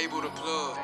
Abel the Plug.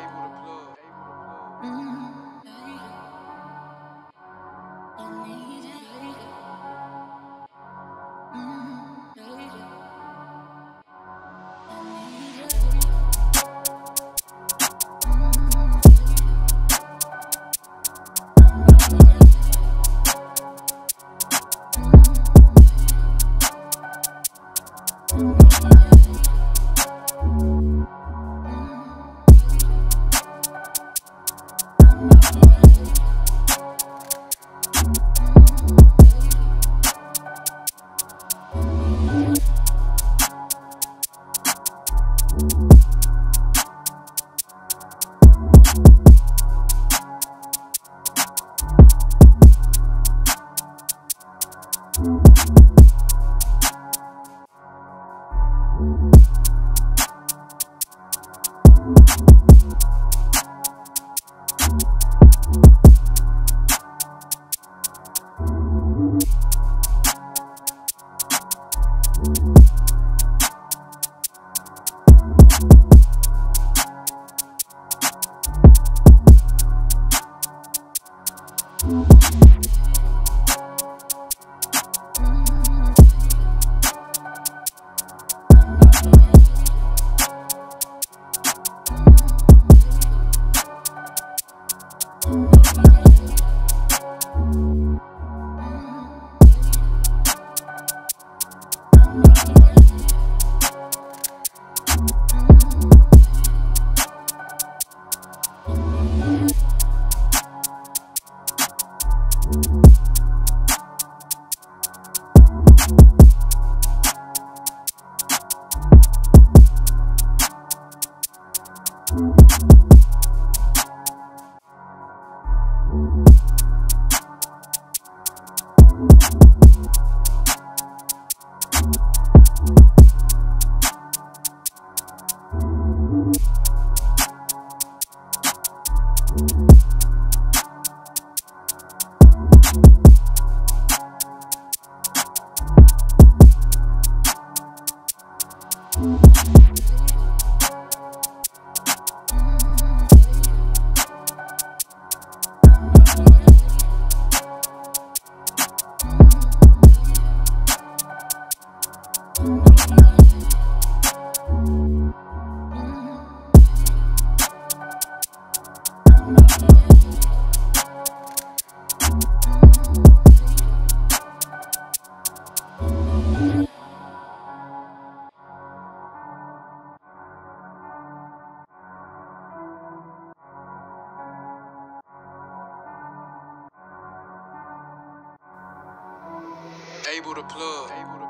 Abel the Plug.